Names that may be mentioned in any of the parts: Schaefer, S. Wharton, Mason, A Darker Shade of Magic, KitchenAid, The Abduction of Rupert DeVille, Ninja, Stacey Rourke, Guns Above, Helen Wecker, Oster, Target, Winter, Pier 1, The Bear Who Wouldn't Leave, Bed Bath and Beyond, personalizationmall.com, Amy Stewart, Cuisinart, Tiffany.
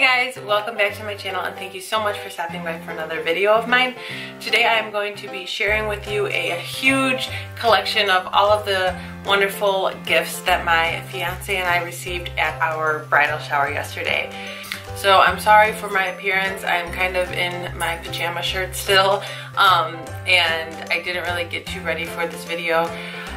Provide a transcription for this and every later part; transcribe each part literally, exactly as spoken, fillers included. Hey guys, welcome back to my channel and thank you so much for stopping by for another video of mine. Today I am going to be sharing with you a, a huge collection of all of the wonderful gifts that my fiance and I received at our bridal shower yesterday. So I'm sorry for my appearance. I'm kind of in my pajama shirt still um, and I didn't really get too ready for this video.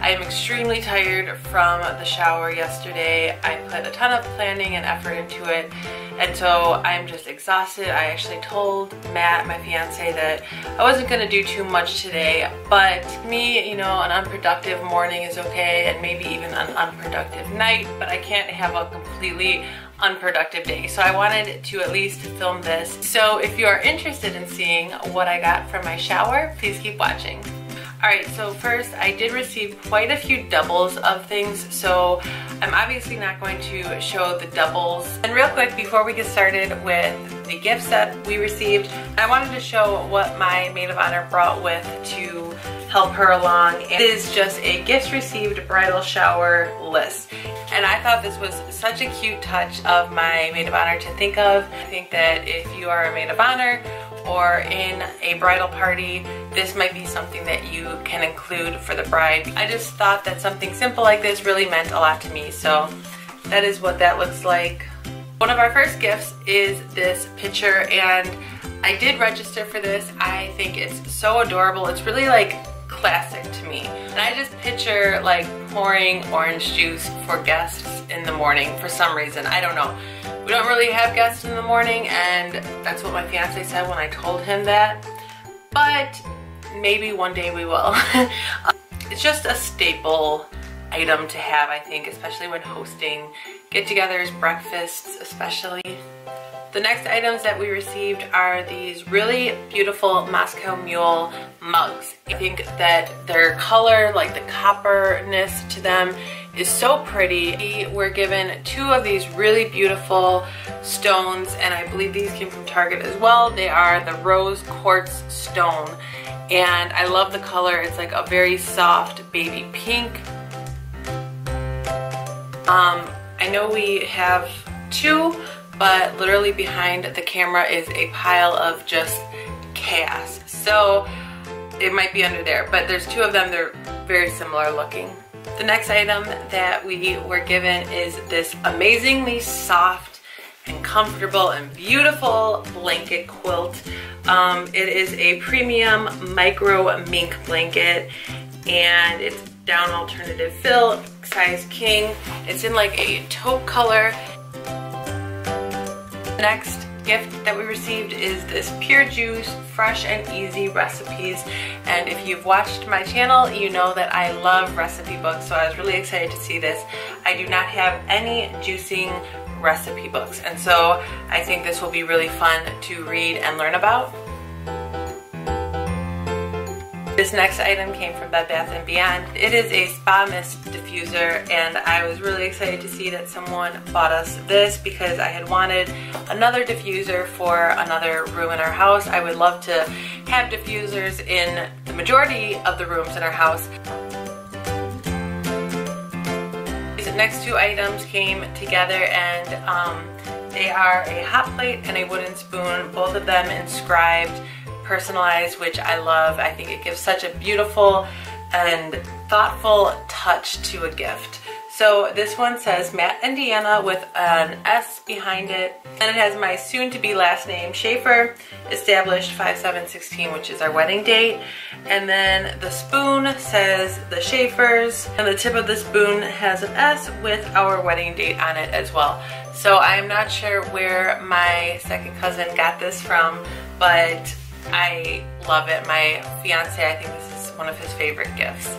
I am extremely tired from the shower yesterday. I put a ton of planning and effort into it, and so I'm just exhausted. I actually told Matt, my fiance, that I wasn't gonna do too much today, but to me, you know, an unproductive morning is okay, and maybe even an unproductive night, but I can't have a completely unproductive day. So I wanted to at least film this. So if you are interested in seeing what I got from my shower, please keep watching. Alright, so first I did receive quite a few doubles of things, so I'm obviously not going to show the doubles. And real quick, before we get started with the gifts that we received, I wanted to show what my maid of honor brought with to help her along. It is just a gifts received bridal shower list. And I thought this was such a cute touch of my maid of honor to think of. I think that if you are a maid of honor or in a bridal party, this might be something that you can include for the bride. I just thought that something simple like this really meant a lot to me, so that is what that looks like. One of our first gifts is this picture, and I did register for this. I think it's so adorable. It's really like classic to me. And I just picture like pouring orange juice for guests in the morning for some reason. I don't know. We don't really have guests in the morning, and that's what my fiance said when I told him that. But maybe one day we will. It's just a staple item to have, I think, especially when hosting get-togethers, breakfasts especially. The next items that we received are these really beautiful Moscow Mule mugs. I think that their color, like the copperness to them, is so pretty. We were given two of these really beautiful stones, and I believe these came from Target as well. They are the rose quartz stone, and I love the color. It's like a very soft baby pink. Um, I know we have two, but literally behind the camera is a pile of just chaos. So it might be under there, but there's two of them. They're very similar looking. The next item that we were given is this amazingly soft and comfortable and beautiful blanket quilt. Um, it is a premium micro mink blanket, and it's down alternative fill, size king. It's in like a taupe color. The next gift that we received is this Pure Juice Fresh and Easy Recipes, and if you've watched my channel, you know that I love recipe books, so I was really excited to see this. I do not have any juicing recipe books, and so I think this will be really fun to read and learn about. This next item came from Bed Bath and Beyond. It is a Spa Mist diffuser, and I was really excited to see that someone bought us this because I had wanted another diffuser for another room in our house. I would love to have diffusers in the majority of the rooms in our house. These next two items came together, and um, they are a hot plate and a wooden spoon, both of them inscribed personalized, which I love. I think it gives such a beautiful and thoughtful touch to a gift. So this one says Matt, Indiana with an S behind it, and it has my soon-to-be last name, Schaefer, established five seven sixteen, which is our wedding date. And then the spoon says the Schaefers, and the tip of the spoon has an S with our wedding date on it as well. So I'm not sure where my second cousin got this from, but I love it. My fiance, I think this is one of his favorite gifts.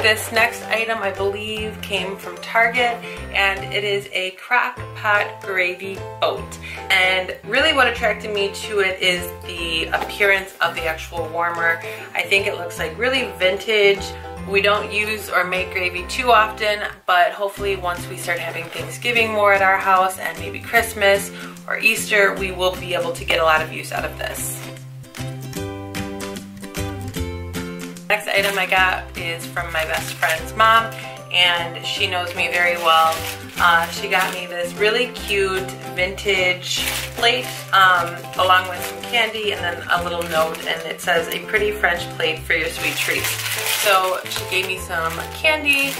This next item, I believe, came from Target, and it is a crock pot gravy boat. And really what attracted me to it is the appearance of the actual warmer. I think it looks like really vintage. We don't use or make gravy too often, but hopefully once we start having Thanksgiving more at our house and maybe Christmas or Easter, we will be able to get a lot of use out of this. Next item I got is from my best friend's mom, and she knows me very well. Uh, she got me this really cute vintage plate um, along with some candy and then a little note, and it says, "A pretty French plate for your sweet treats." So she gave me some candy,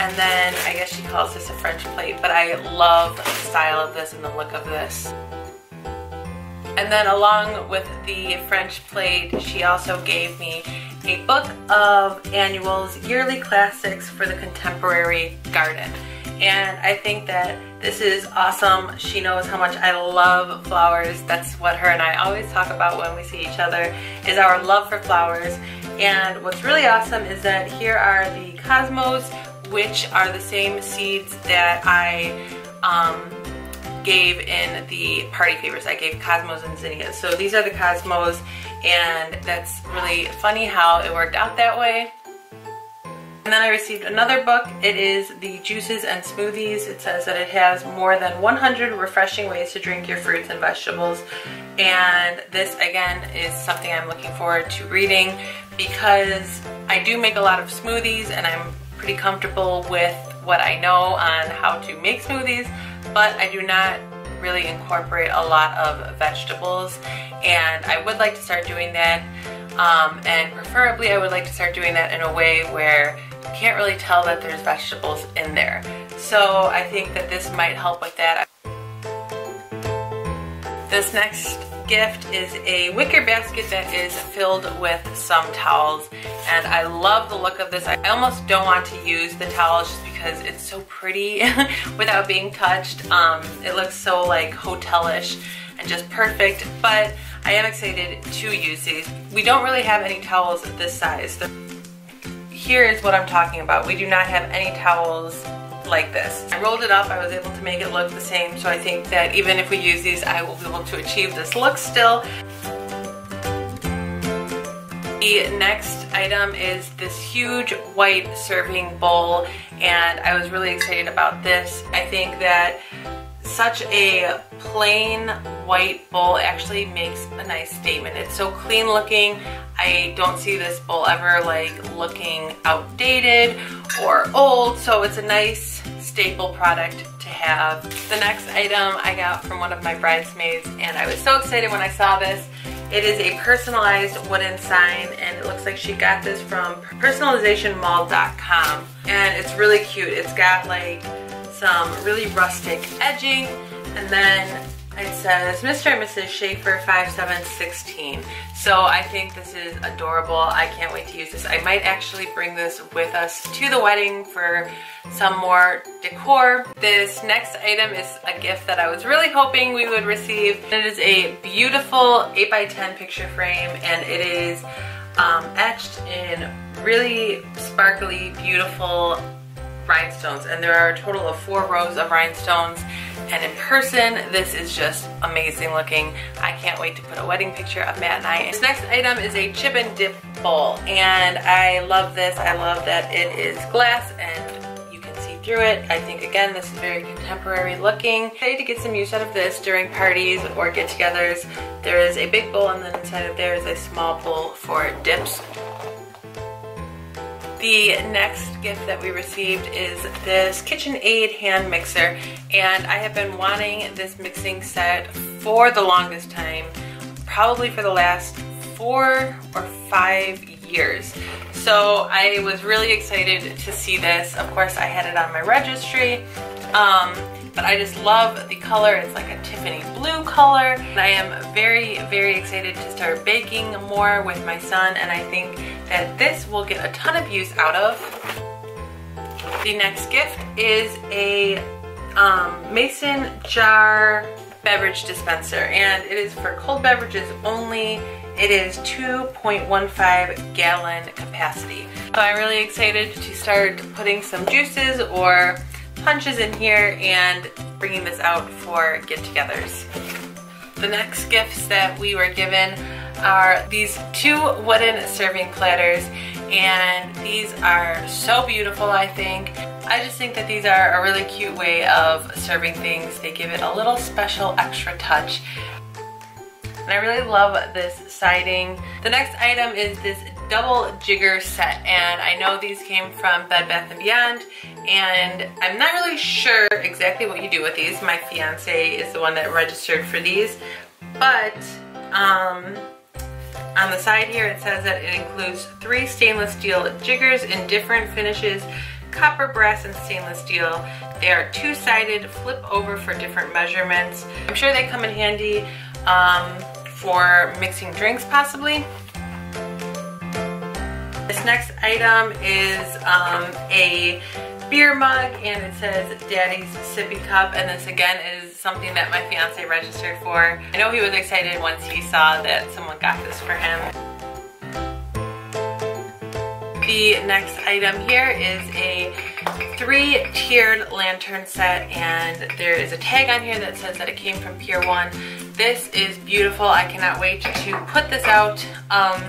and then I guess she calls this a French plate, but I love the style of this and the look of this. And then along with the French plate, she also gave me a book of annuals, yearly classics for the contemporary garden. And I think that this is awesome. She knows how much I love flowers. That's what her and I always talk about when we see each other, is our love for flowers. And what's really awesome is that here are the cosmos, which are the same seeds that I um, gave in the party favors. I gave cosmos and zinnias. So these are the cosmos, and that's really funny how it worked out that way. And then I received another book. It is the juices and smoothies. It says that it has more than one hundred refreshing ways to drink your fruits and vegetables. And this, again, is something I'm looking forward to reading, because I do make a lot of smoothies and I'm pretty comfortable with what I know on how to make smoothies, but I do not really incorporate a lot of vegetables, and I would like to start doing that, um, and preferably I would like to start doing that in a way where you can't really tell that there's vegetables in there. So I think that this might help with that. This next gift is a wicker basket that is filled with some towels, and I love the look of this. I almost don't want to use the towels just because it's so pretty without being touched. Um, it looks so like hotelish and just perfect, but I am excited to use these. We don't really have any towels this size. Here is what I'm talking about. We do not have any towels like this. I rolled it up, I was able to make it look the same, so I think that even if we use these, I will be able to achieve this look still. The next item is this huge white serving bowl, and I was really excited about this. I think that such a plain white bowl actually makes a nice statement. It's so clean looking. I don't see this bowl ever like looking outdated or old, so it's a nice staple product to have. The next item I got from one of my bridesmaids, and I was so excited when I saw this. It is a personalized wooden sign, and it looks like she got this from personalization mall dot com, and it's really cute. It's got like some really rustic edging, and then it says Mister and Missus Schaefer five seven sixteen. So I think this is adorable. I can't wait to use this. I might actually bring this with us to the wedding for some more decor. This next item is a gift that I was really hoping we would receive. It is a beautiful eight by ten picture frame, and it is um, etched in really sparkly, beautiful rhinestones, and there are a total of four rows of rhinestones, and in person this is just amazing looking. I can't wait to put a wedding picture of Matt and I. This next item is a chip and dip bowl, and I love this. I love that it is glass and you can see through it. I think again this is very contemporary looking. Excited to get some use out of this during parties or get-togethers. There is a big bowl, and then inside of there is a small bowl for dips. The next gift that we received is this KitchenAid hand mixer, and I have been wanting this mixing set for the longest time, probably for the last four or five years. So I was really excited to see this. Of course I had it on my registry, um, but I just love the color. It's like a Tiffany blue color, and I am very, very excited to start baking more with my son, and I think that this will get a ton of use out of. The next gift is a um, Mason jar beverage dispenser, and it is for cold beverages only. It is two point one five gallon capacity. So I'm really excited to start putting some juices or punches in here and bringing this out for get-togethers. The next gifts that we were given are these two wooden serving platters, and these are so beautiful. I think I just think that these are a really cute way of serving things. They give it a little special extra touch, and I really love this siding. The next item is this double jigger set, and I know these came from Bed Bath and Beyond, and I'm not really sure exactly what you do with these. My fiance is the one that registered for these, but um, on the side here it says that it includes three stainless steel jiggers in different finishes: copper, brass, and stainless steel. They are two-sided, flip over for different measurements. I'm sure they come in handy um, for mixing drinks possibly. This next item is um, a beer mug, and it says Daddy's Sippy Cup, and this again is something that my fiance registered for. I know he was excited once he saw that someone got this for him. The next item here is a three-tiered lantern set, and there is a tag on here that says that it came from Pier one. This is beautiful. I cannot wait to put this out um,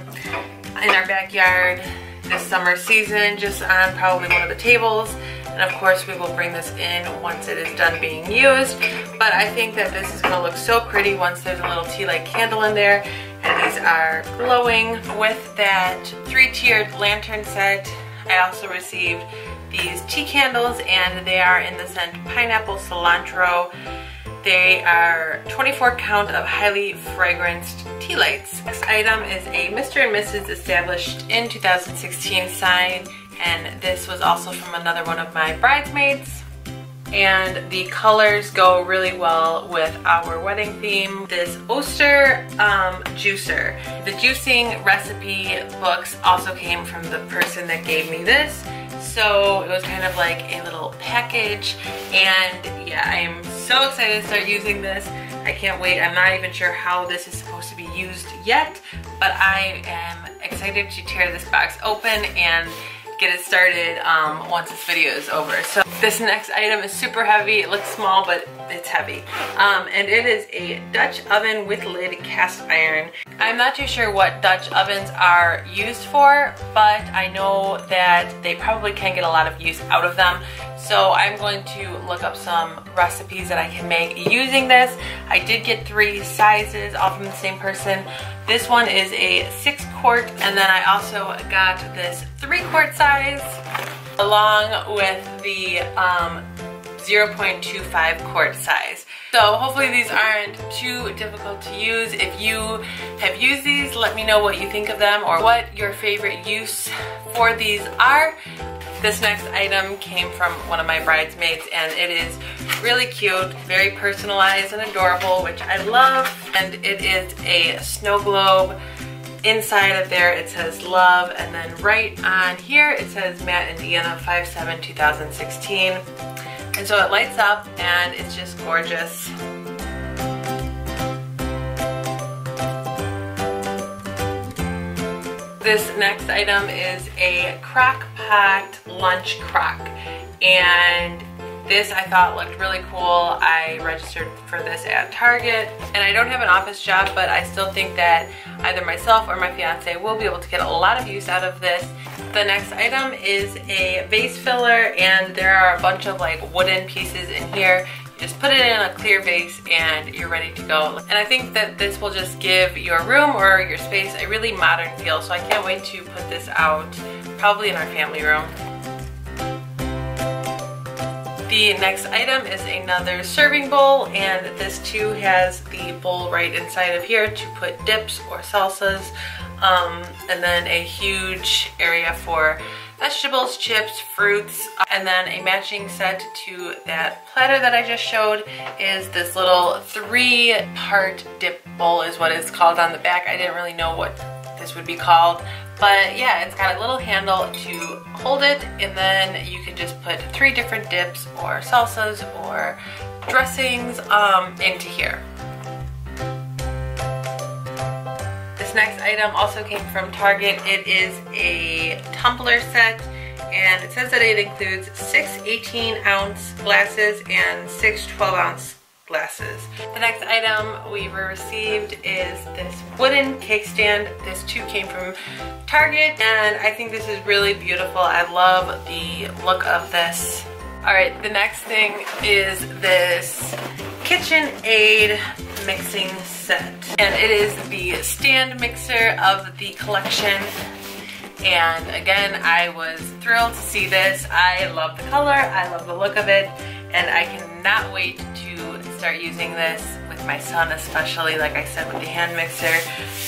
in our backyard this summer season, just on probably one of the tables, and of course we will bring this in once it is done being used. But I think that this is going to look so pretty once there's a little tea light candle in there, and these are glowing. With that three-tiered lantern set, I also received these tea candles, and they are in the scent pineapple cilantro. They are twenty-four count of highly fragranced tea lights. Next item is a Mister and Missus Established in two thousand sixteen sign, and this was also from another one of my bridesmaids. And the colors go really well with our wedding theme. This Oster um, juicer. The juicing recipe books also came from the person that gave me this, so it was kind of like a little package. And yeah, I am so excited to start using this. I can't wait. I'm not even sure how this is supposed to be used yet, but I am excited to tear this box open and get it started um, once this video is over. So this next item is super heavy. It looks small, but it's heavy. Um, and it is a Dutch oven with lid cast iron. I'm not too sure what Dutch ovens are used for, but I know that they probably can get a lot of use out of them. So I'm going to look up some recipes that I can make using this. I did get three sizes, all from the same person. This one is a six quart, and then I also got this three quart size, along with the um, zero point two five quart size. So hopefully these aren't too difficult to use. If you have used these, let me know what you think of them or what your favorite use for these are. This next item came from one of my bridesmaids, and it is really cute, very personalized and adorable, which I love. And it is a snow globe. Inside of there it says love, and then right on here it says Matt and Deanna five seven two thousand sixteen. And so it lights up and it's just gorgeous. This next item is a crock pot lunch crock, and this I thought looked really cool. I registered for this at Target, and I don't have an office job, but I still think that either myself or my fiance will be able to get a lot of use out of this. The next item is a vase filler, and there are a bunch of like wooden pieces in here. Just put it in a clear vase and you're ready to go. And I think that this will just give your room or your space a really modern feel, so I can't wait to put this out, probably in our family room. The next item is another serving bowl, and this too has the bowl right inside of here to put dips or salsas, um, and then a huge area for vegetables, chips, fruits, and then a matching set to that platter that I just showed is this little three-part dip bowl is what it's called on the back. I didn't really know what this would be called, but yeah, it's got a little handle to hold it, and then you can just put three different dips or salsas or dressings um, into here. This next item also came from Target. It is a tumbler set, and it says that it includes six eighteen ounce glasses and six twelve ounce glasses. The next item we received is this wooden cake stand. This too came from Target, and I think this is really beautiful. I love the look of this. Alright, the next thing is this KitchenAid mixing set, and it is the stand mixer of the collection. And again, I was thrilled to see this. I love the color, I love the look of it, and I cannot wait to start using this with my son, especially, like I said, with the hand mixer.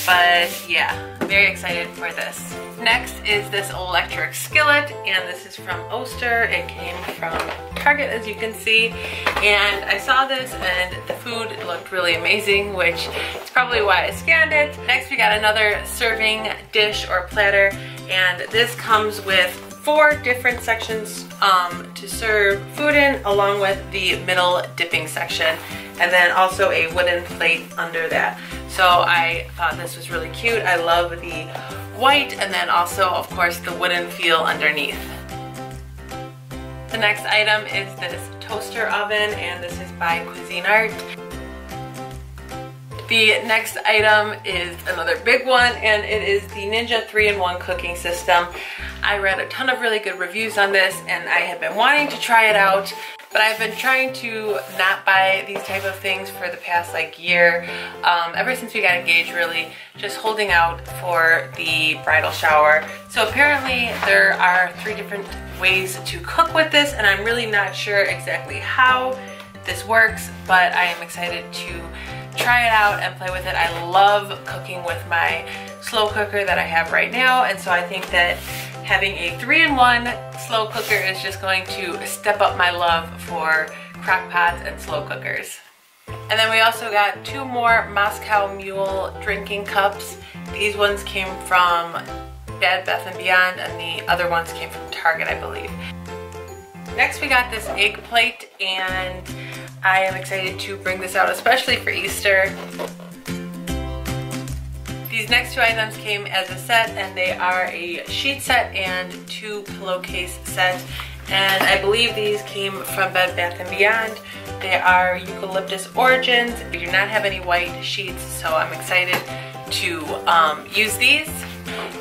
But yeah, very excited for this. Next is this electric skillet, and this is from Oster. It came from Target, as you can see, and I saw this and the food looked really amazing, which is probably why I scanned it. Next we got another serving dish or platter, and this comes with four different sections um, to serve food in, along with the middle dipping section, and then also a wooden plate under that. So I thought this was really cute. I love the white, and then also, of course, the wooden feel underneath. The next item is this toaster oven, and this is by Cuisinart. The next item is another big one, and it is the Ninja three in one cooking system. I read a ton of really good reviews on this, and I have been wanting to try it out, but I've been trying to not buy these type of things for the past like year, um, ever since we got engaged, really, just holding out for the bridal shower. So apparently there are three different ways to cook with this, and I'm really not sure exactly how this works, but I am excited to try it out and play with it. I love cooking with my slow cooker that I have right now, and so I think that having a three in one slow cooker is just going to step up my love for crock pots and slow cookers. And then we also got two more Moscow Mule drinking cups. These ones came from Bed Bath and Beyond, and the other ones came from Target, I believe. Next we got this egg plate, and I am excited to bring this out, especially for Easter. These next two items came as a set, and they are a sheet set and two pillowcase set. And I believe these came from Bed Bath and Beyond. They are eucalyptus origins. We do not have any white sheets, so I'm excited to um, use these.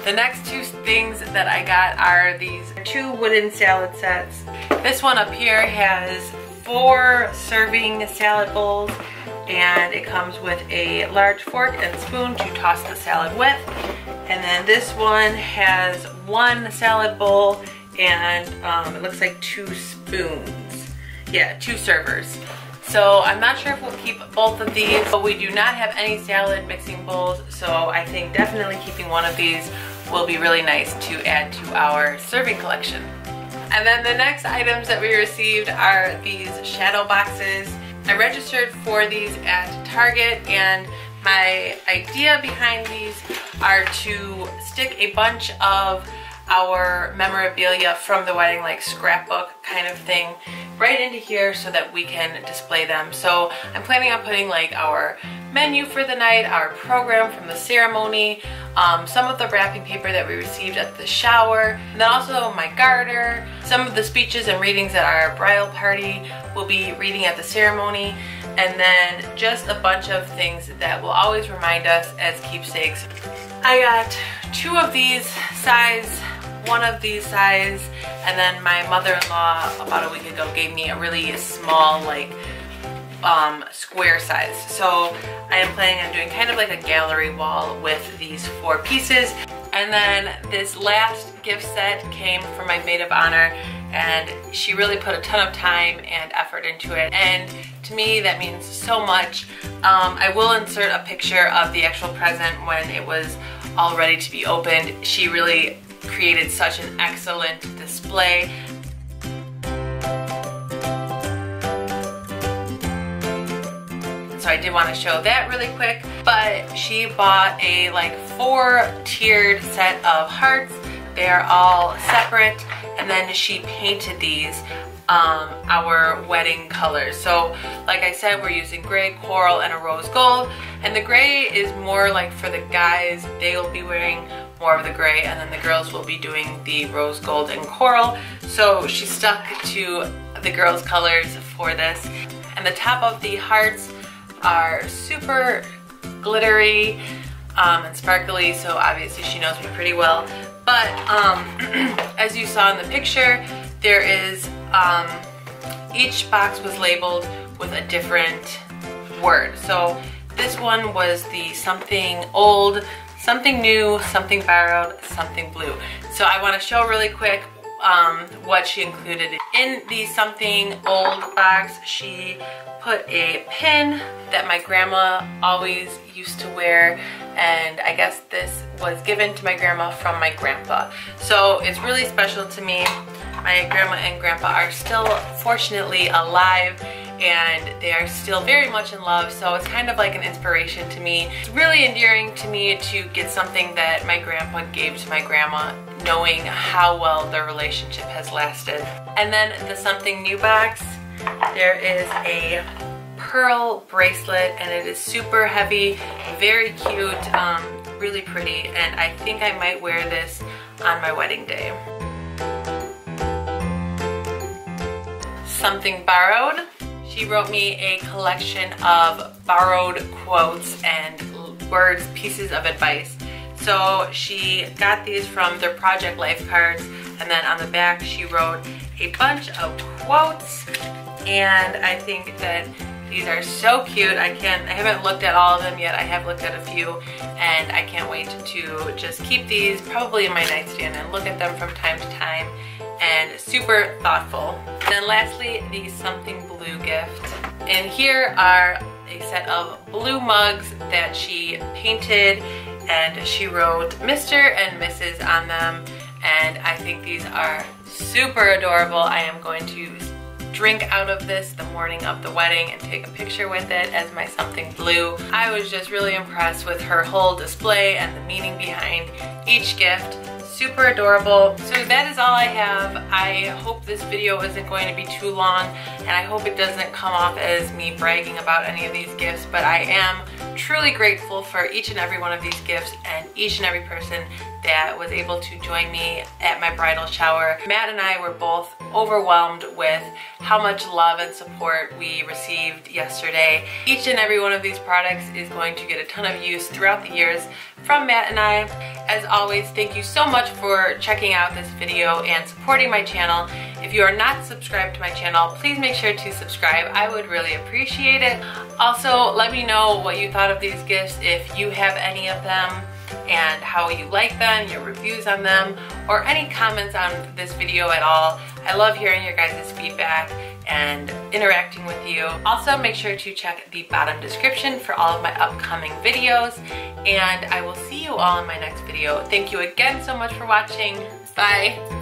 The next two things that I got are these two wooden salad sets. This one up here has four serving salad bowls, and it comes with a large fork and spoon to toss the salad with. And then this one has one salad bowl and um, it looks like two spoons. Yeah, two servers. So I'm not sure if we'll keep both of these, but we do not have any salad mixing bowls, so I think definitely keeping one of these will be really nice to add to our serving collection. And then the next items that we received are these shadow boxes. I registered for these at Target, and my idea behind these are to stick a bunch of our memorabilia from the wedding, like scrapbook kind of thing, right into here so that we can display them. So I'm planning on putting like our menu for the night, our program from the ceremony, um, some of the wrapping paper that we received at the shower, and then also my garter, some of the speeches and readings that our bridal party will be reading at the ceremony, and then just a bunch of things that will always remind us as keepsakes. I got two of these size, one of these size, and then my mother-in-law about a week ago gave me a really small, like, um, square size. So I am planning on doing kind of like a gallery wall with these four pieces. And then this last gift set came from my maid of honor, and she really put a ton of time and effort into it, and to me that means so much. Um, I will insert a picture of the actual present when it was all ready to be opened. She really created such an excellent display. So I did want to show that really quick, but she bought a like four tiered set of hearts. They are all separate, and then she painted these um, our wedding colors. So like I said, we're using gray, coral, and a rose gold, and the gray is more like for the guys. They will be wearing more of the gray, and then the girls will be doing the rose gold and coral. So she stuck to the girls' colors for this, and the top of the hearts are super glittery um, and sparkly, so obviously she knows me pretty well. But um, as you saw in the picture, there is, um, each box was labeled with a different word. So this one was the something old, something new, something borrowed, something blue. So I want to show really quick um, what she included. In the something old box, she put a pin that my grandma always used to wear, and I guess this was given to my grandma from my grandpa. So it's really special to me. My grandma and grandpa are still fortunately alive, and they are still very much in love, so it's kind of like an inspiration to me. It's really endearing to me to get something that my grandpa gave to my grandma, knowing how well their relationship has lasted. And then the something new box, there is a pearl bracelet, and it is super heavy, very cute, um, really pretty, and I think I might wear this on my wedding day. Something borrowed. She wrote me a collection of borrowed quotes and words, pieces of advice. So she got these from their Project Life cards, and then on the back she wrote a bunch of quotes, and I think that these are so cute. I can't, I haven't looked at all of them yet. I have looked at a few, and I can't wait to just keep these probably in my nightstand and look at them from time to time. And super thoughtful. And then lastly, the something blue gift. And here are a set of blue mugs that she painted, and she wrote Mister and Missus on them. And I think these are super adorable. I am going to drink out of this the morning of the wedding and take a picture with it as my something blue. I was just really impressed with her whole display and the meaning behind each gift. Super adorable. So that is all I have. I hope this video isn't going to be too long, and I hope it doesn't come off as me bragging about any of these gifts, but I am truly grateful for each and every one of these gifts and each and every person that was able to join me at my bridal shower. Matt and I were both overwhelmed with how much love and support we received yesterday. Each and every one of these products is going to get a ton of use throughout the years from Matt and I. As always, thank you so much for checking out this video and supporting my channel. If you are not subscribed to my channel, please make sure to subscribe. I would really appreciate it. Also, let me know what you thought of these gifts, if you have any of them, and how you like them, your reviews on them, or any comments on this video at all. I love hearing your guys' feedback and interacting with you. Also, make sure to check the bottom description for all of my upcoming videos, and I will see you all in my next video. Thank you again so much for watching. Bye!